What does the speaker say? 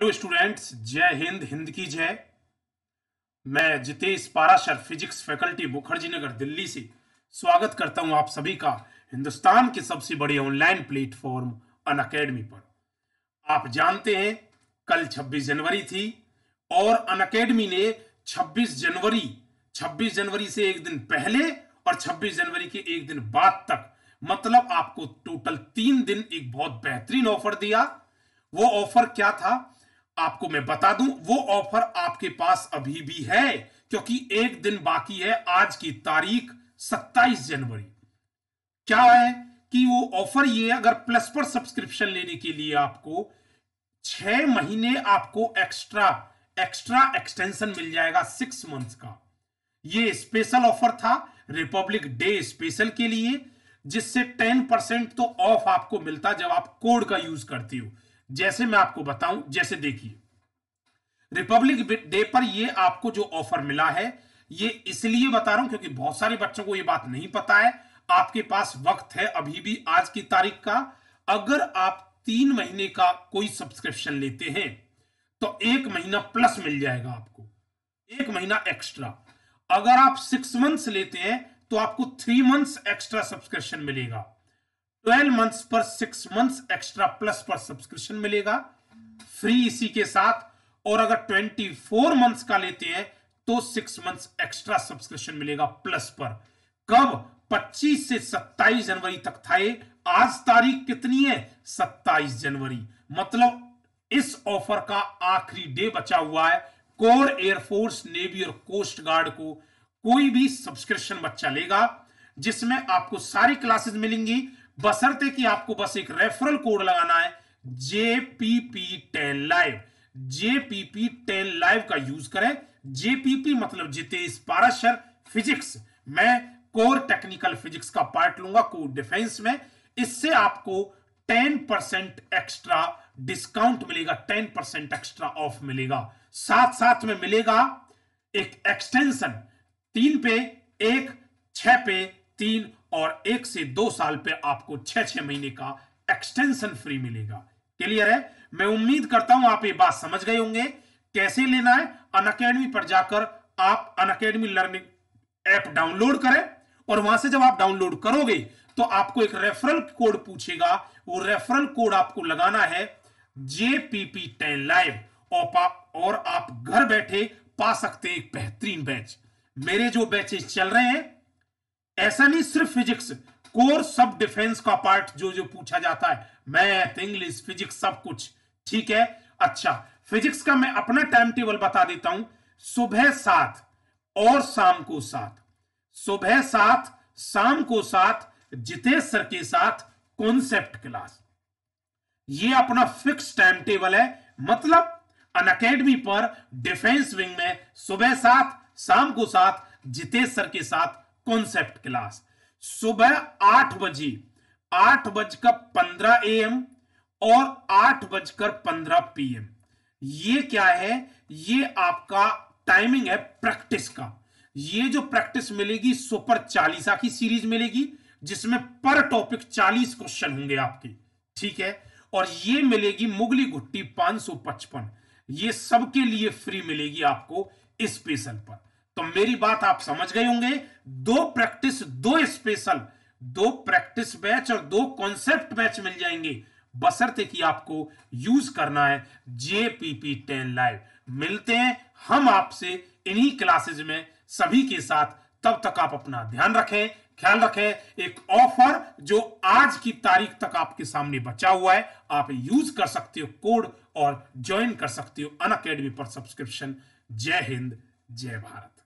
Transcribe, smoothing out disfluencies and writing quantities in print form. Hello students, जय हिंद, हिंद की जय। मैं जितेश पाराशर, फिजिक्स फैकल्टी, मुखर्जी नगर, दिल्ली से स्वागत करता हूं आप सभी का हिंदुस्तान के सबसे बड़े ऑनलाइन प्लेटफॉर्म अनअकैडमी पर। आप जानते हैं कल 26 जनवरी थी और अनअकैडमी ने 26 जनवरी से एक दिन पहले और 26 जनवरी के एक दिन बाद तक, मतलब आपको टोटल 3 दिन एक बहुत बेहतरीन ऑफर दिया। वो ऑफर क्या था आपको मैं बता दूं। वो ऑफर आपके पास अभी भी है क्योंकि एक दिन बाकी है। आज की तारीख 27 जनवरी। क्या है कि वो ऑफर ये, अगर प्लस पर सब्सक्रिप्शन लेने के लिए आपको 6 महीने आपको एक्स्ट्रा एक्सटेंशन मिल जाएगा, 6 मंथ्स का। ये स्पेशल ऑफर था रिपब्लिक डे स्पेशल के लिए, जिससे 10% तो ऑफ आपको मिलता जब आप कोड का यूज करते हो। जैसे मैं आपको बताऊं, जैसे देखिए रिपब्लिक डे पर ये आपको जो ऑफर मिला है, ये इसलिए बता रहा हूं क्योंकि बहुत सारे बच्चों को ये बात नहीं पता है। आपके पास वक्त है अभी भी आज की तारीख का। अगर आप 3 महीने का कोई सब्सक्रिप्शन लेते हैं तो 1 महीना प्लस मिल जाएगा आपको, 1 महीना एक्स्ट्रा। अगर आप 6 मंथ्स लेते हैं तो आपको 3 मंथ्स एक्स्ट्रा सब्सक्रिप्शन मिलेगा। 12 मंथ्स पर 6 मंथ्स एक्स्ट्रा प्लस पर सब्सक्रिप्शन मिलेगा फ्री इसी के साथ। और अगर 24 मंथ्स का लेते हैं तो 6 मंथ्स एक्स्ट्रा सब्सक्रिप्शन मिलेगा प्लस पर। कब? 25 से 27 जनवरी तक था ये। आज तारीख कितनी है? 27 जनवरी। मतलब इस ऑफर का आखिरी डे बचा हुआ है। कोर, एयरफोर्स, नेवी और कोस्ट गार्ड को कोई भी सब्सक्रिप्शन बच्चा लेगा जिसमें आपको सारी क्लासेस मिलेंगी, बशर्ते कि आपको बस एक रेफरल कोड लगाना है JPP10live। JPP10live का यूज करें। JPP मतलब जितेश पाराशर फिजिक्स। मैं कोर टेक्निकल फिजिक्स का पार्ट लूंगा, कोर डिफेंस में। इससे आपको 10% एक्स्ट्रा डिस्काउंट मिलेगा, 10% एक्स्ट्रा ऑफ मिलेगा। साथ साथ में मिलेगा एक एक्सटेंशन 3 पे 1, 6 पे 3 और 1 से 2 साल पे आपको 6-6 महीने का एक्सटेंशन फ्री मिलेगा। क्लियर है? मैं उम्मीद करता हूं आप ये बात समझ गए होंगे। कैसे लेना है? अनअकैडमी पर जाकर आप अनअकैडमी लर्निंग ऐप डाउनलोड करें और वहां से जब आप डाउनलोड करोगे तो आपको एक रेफरल कोड पूछेगा। वो रेफरल कोड आपको लगाना है JPP10live और आप घर बैठे पा सकते हैं एक बेहतरीन बैच। मेरे जो बैचेस चल रहे हैं, ऐसा नहीं सिर्फ फिजिक्स, कोर, सब डिफेंस का पार्ट जो पूछा जाता है, मैथ, इंग्लिश, फिजिक्स, सब कुछ। ठीक है? अच्छा, फिजिक्स का मैं अपना टाइम टेबल बता देता हूं। सुबह 7 और शाम को 7, सुबह 7 शाम को 7 जितेश सर के साथ कॉन्सेप्ट क्लास। ये अपना फिक्स टाइम टेबल है। मतलब अनअकैडमी पर डिफेंस विंग में सुबह 7 शाम को 7 जितेश सर के साथ कॉन्सेप्ट क्लास। सुबह 8 बजे 8:15 AM और 8:15 PM। ये क्या है? ये आपका टाइमिंग है प्रैक्टिस का। ये जो प्रैक्टिस मिलेगी सुपर 40 की सीरीज मिलेगी जिसमें पर टॉपिक 40 क्वेश्चन होंगे आपके। ठीक है? और ये मिलेगी मुगली घुट्टी 555। ये सबके लिए फ्री मिलेगी आपको स्पेशल पर। तो मेरी बात आप समझ गए होंगे। 2 प्रैक्टिस 2 स्पेशल, 2 प्रैक्टिस बैच और 2 कॉन्सेप्ट बैच मिल जाएंगे, बशर्ते कि आपको यूज करना है JPP10live। मिलते हैं हम आपसे इन्हीं क्लासेज में सभी के साथ। तब तक आप अपना ध्यान रखें, ख्याल रखें। एक ऑफर जो आज की तारीख तक आपके सामने बचा हुआ है, आप यूज कर सकते हो कोड और ज्वाइन कर सकते हो अनअकैडमी पर सब्सक्रिप्शन। जय हिंद, जय भारत।